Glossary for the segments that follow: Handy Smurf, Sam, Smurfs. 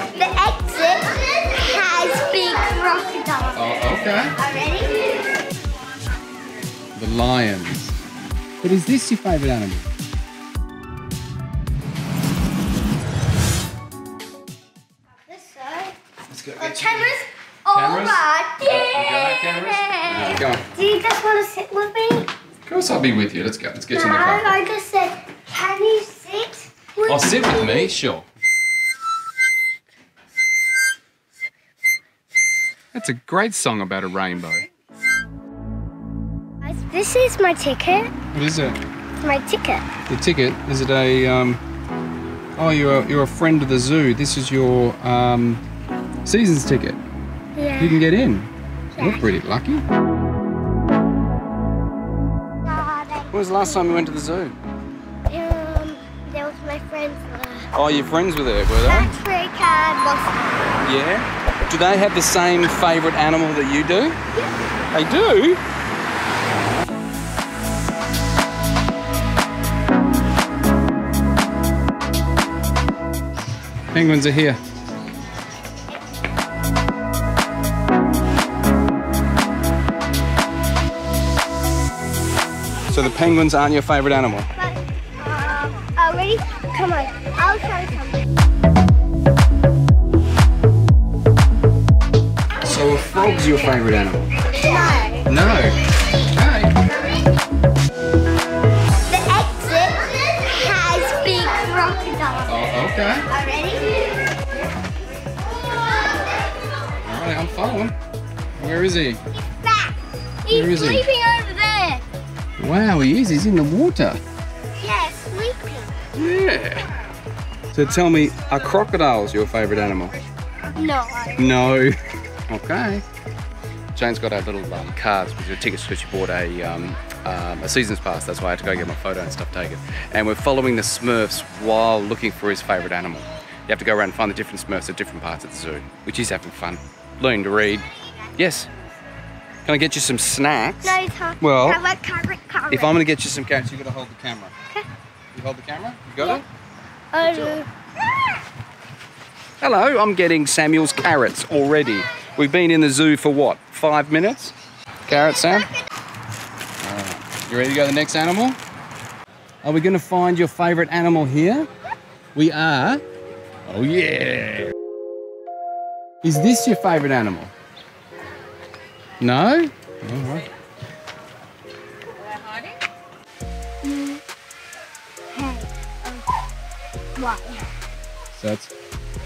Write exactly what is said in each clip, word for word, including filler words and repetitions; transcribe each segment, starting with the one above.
The exit has big crocodiles. Oh, okay. Are ready? The lions. But is this your favourite animal? This side. Let's go. Oh, cameras. Cameras? Alright, yeah. Go on, cameras. Do you guys want to sit with me? Of course I'll be with you. Let's go. Let's get no, to the car. I just said, can you sit with I'll me? Sit with me, sure. That's a great song about a rainbow. This is my ticket. What is it? My ticket. Your ticket? Is it a, um, oh, you're a, you're a friend of the zoo. This is your um, season's ticket. Yeah. You can get in. Yeah. You're pretty lucky. When was the last time you went to the zoo? Um, there was my friends there. Oh, your friends were there, were they? Africa and Boston. Yeah? Do they have the same favourite animal that you do? Yeah. They do? Penguins are here. So the penguins aren't your favourite animal? But, uh, uh, ready? Come on, I'll try something. So a frog's your favourite animal? No. No? Okay. The exit has big crocodiles. Oh, okay. Are ready? Alright, I'm following. Where is he? He's back. He's Where is sleeping he? over there. Wow, he is. He's in the water. Yeah, sleeping. Yeah. So tell me, are crocodiles your favourite animal? No. No. Okay. Jane's got our little um, cards, which are tickets, because she bought a, um, um, a season's pass. That's why I had to go get my photo and stuff taken. And we're following the Smurfs while looking for his favourite animal. You have to go around and find the different Smurfs at different parts of the zoo, which is having fun. Learning to read. Yes. Can I get you some snacks? No, it's hard. Well, camera, camera, camera. If I'm going to get you some carrots, you've got to hold the camera. Okay. You hold the camera? You got yeah. it? Hello. Hello, I'm getting Samuel's carrots already. We've been in the zoo for what, five minutes? Carrots, Sam? Right. You ready to go to the next animal? Are we going to find your favourite animal here? We are. Oh, yeah. Is this your favourite animal? No? Alright. We're hiding? Mm. Hey. Oh. Why? So it's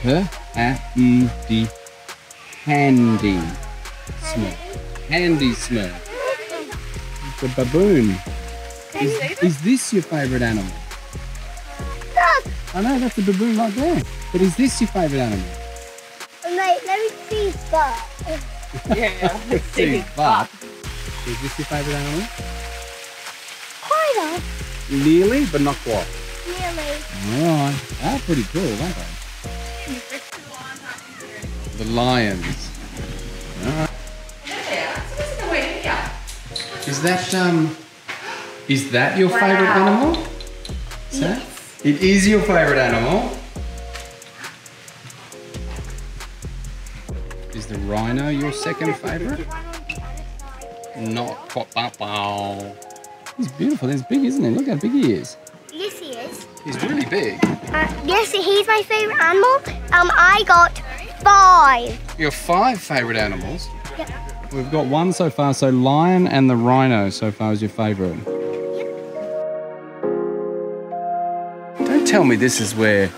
H A N D Y. Handy. Smurf. Handy Smurf. The baboon. Is, is this your favourite animal? Look! I know, that's the baboon right there. But is this your favourite animal? Wait, let me see that. Yeah, let's see. But is this your favourite animal? Quite a. Nearly, but not quite. Nearly. Alright, they're pretty cool, aren't they? The lions. Alright. Is that um? Is that your wow. favourite animal? Is yes. That? It is your favourite animal. Is the rhino your second favourite? Not quite. He's beautiful. He's big, isn't he? Look how big he is. Yes, he is. He's really big. Uh, yes, he's my favourite animal. Um, I got five. Your five favourite animals? Yep. We've got one so far. So lion and the rhino so far is your favourite. Yep. Don't tell me this is where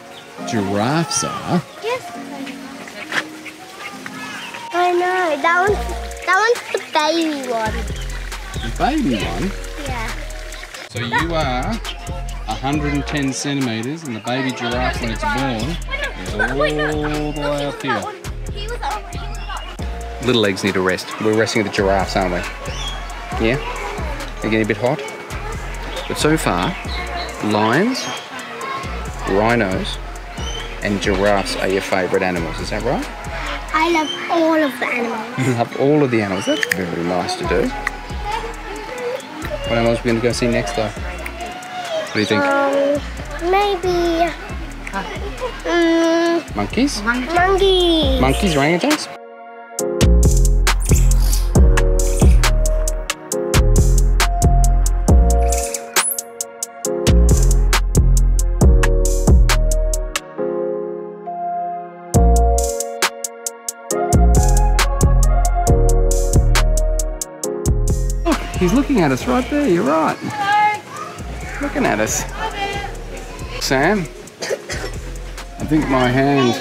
giraffes are. That one's, that one's the baby one. The baby one? Yeah. So you are one hundred ten centimetres and the baby giraffe when it's born is all the way up here. Little legs need to rest. We're resting the giraffes, aren't we? Yeah? They're getting a bit hot. But so far, lions, rhinos and giraffes are your favourite animals. Is that right? I love all of the animals. You love all of the animals. That's very nice to do. What animals are we going to go see next, though? What do you think? Um, maybe Mm. Monkeys? Monkeys. Monkeys, orangutans? Look, he's looking at us right there, you're right. Hello. Looking at us. Sam, I think my hand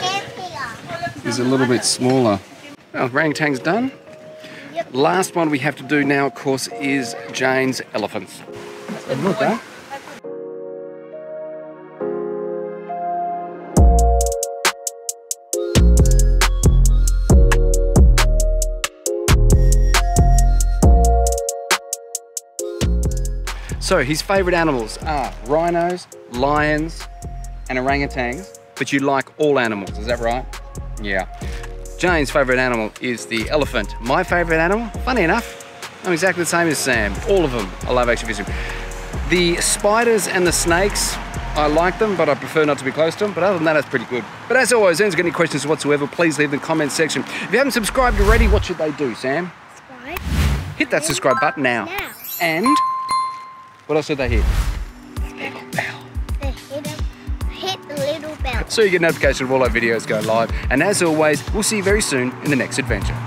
is a little bit smaller. Well, orangutan's done. Yep. Last one we have to do now, of course, is Jane's elephants. Have a look, eh? So his favourite animals are rhinos, lions and orangutans, but you like all animals, is that right? Yeah. Jane's favourite animal is the elephant. My favourite animal, funny enough, I'm exactly the same as Sam. All of them I love actually visiting. The spiders and the snakes, I like them, but I prefer not to be close to them. But other than that, that's pretty good. But as always, if anyone's got any questions whatsoever, please leave them in the comment section. If you haven't subscribed already, what should they do, Sam? Subscribe. Hit that subscribe button now. now. And what else did they hit? The little bell. They hit, a, hit the little bell. So you get notification of all our videos go live. And as always, we'll see you very soon in the next adventure.